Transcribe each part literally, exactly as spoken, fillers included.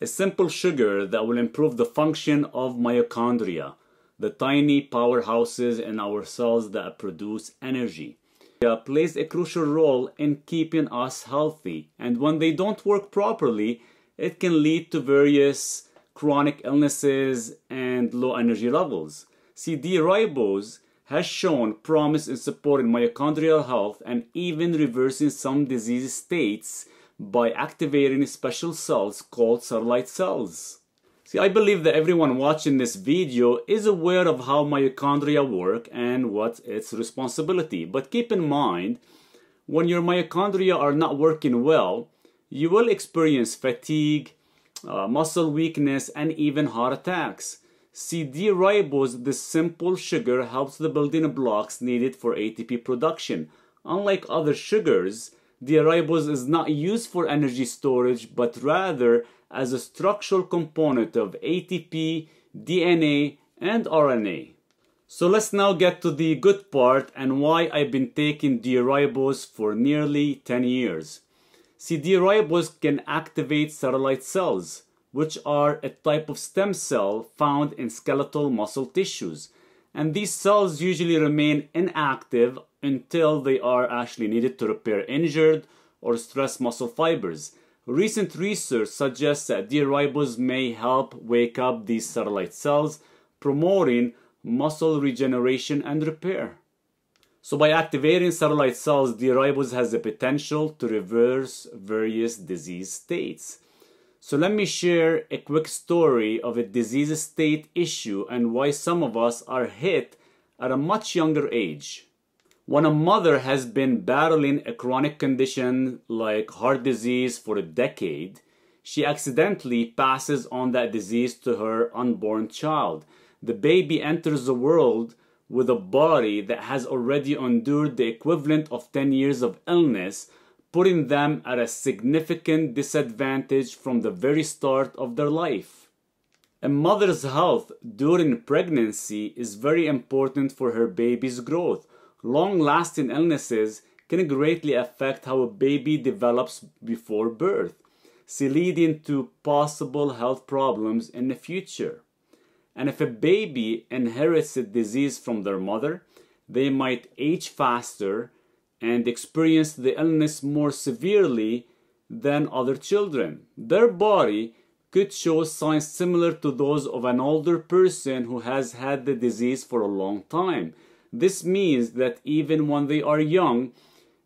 a simple sugar that will improve the function of mitochondria, the tiny powerhouses in our cells that produce energy. They plays a crucial role in keeping us healthy, and when they don't work properly, it can lead to various chronic illnesses and low energy levels. See, D-Ribose has shown promise in supporting mitochondrial health and even reversing some disease states by activating special cells called satellite cells. See, I believe that everyone watching this video is aware of how mitochondria work and what's its responsibility. But keep in mind, when your mitochondria are not working well, you will experience fatigue, uh, muscle weakness, and even heart attacks. See, D-Ribose, this simple sugar, helps the building blocks needed for A T P production. Unlike other sugars, D-Ribose is not used for energy storage, but rather as a structural component of A T P, D N A, and R N A. So let's now get to the good part and why I've been taking D-Ribose for nearly ten years. See, D-Ribose can activate satellite cells, which are a type of stem cell found in skeletal muscle tissues. And these cells usually remain inactive until they are actually needed to repair injured or stressed muscle fibers. Recent research suggests that D-Ribose may help wake up these satellite cells, promoting muscle regeneration and repair. So by activating satellite cells, D-Ribose has the potential to reverse various disease states. So let me share a quick story of a disease state issue and why some of us are hit at a much younger age. When a mother has been battling a chronic condition like heart disease for a decade, she accidentally passes on that disease to her unborn child. The baby enters the world with a body that has already endured the equivalent of ten years of illness, putting them at a significant disadvantage from the very start of their life. A mother's health during pregnancy is very important for her baby's growth. Long-lasting illnesses can greatly affect how a baby develops before birth, leading to possible health problems in the future. And if a baby inherits a disease from their mother, they might age faster and experience the illness more severely than other children. Their body could show signs similar to those of an older person who has had the disease for a long time. This means that even when they are young,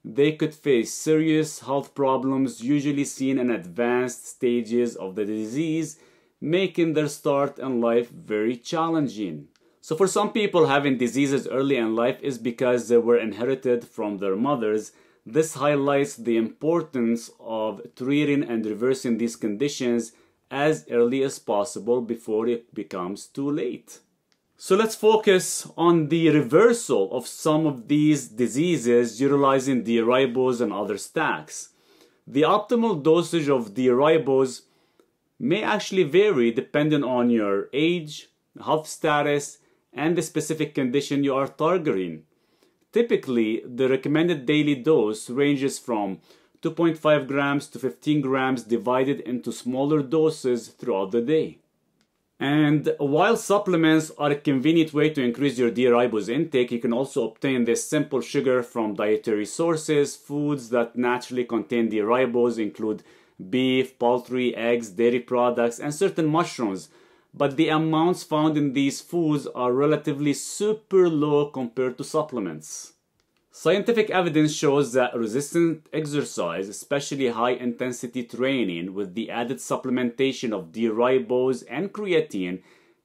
they could face serious health problems usually seen in advanced stages of the disease, making their start in life very challenging. So for some people, having diseases early in life is because they were inherited from their mothers. This highlights the importance of treating and reversing these conditions as early as possible before it becomes too late. So let's focus on the reversal of some of these diseases utilizing D-Ribose and other stacks. The optimal dosage of D-Ribose may actually vary depending on your age, health status, and the specific condition you are targeting. Typically, the recommended daily dose ranges from two point five grams to fifteen grams divided into smaller doses throughout the day. And while supplements are a convenient way to increase your D-Ribose intake, you can also obtain this simple sugar from dietary sources. Foods that naturally contain D-Ribose include beef, poultry, eggs, dairy products, and certain mushrooms. But the amounts found in these foods are relatively super low compared to supplements. Scientific evidence shows that resistant exercise, especially high-intensity training, with the added supplementation of D-Ribose and creatine,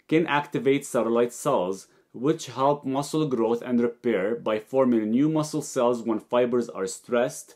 can activate satellite cells, which help muscle growth and repair by forming new muscle cells when fibers are stressed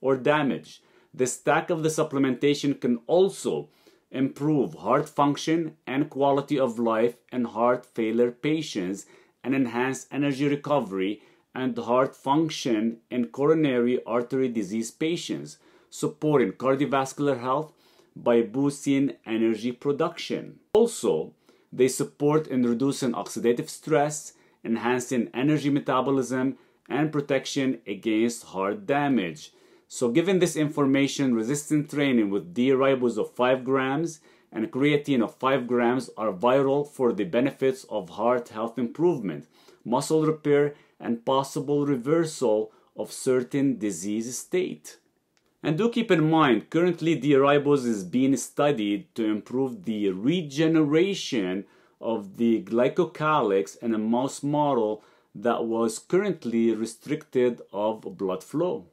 or damaged. The stack of the supplementation can also improve heart function and quality of life in heart failure patients and enhance energy recovery and heart function in coronary artery disease patients, supporting cardiovascular health by boosting energy production. Also, they support in reducing oxidative stress, enhancing energy metabolism, and protection against heart damage. So given this information, resistance training with D-ribose of five grams and creatine of five grams are vital for the benefits of heart health improvement, muscle repair, and possible reversal of certain disease state. And do keep in mind, currently D-ribose is being studied to improve the regeneration of the glycocalyx in a mouse model that was currently restricted of blood flow.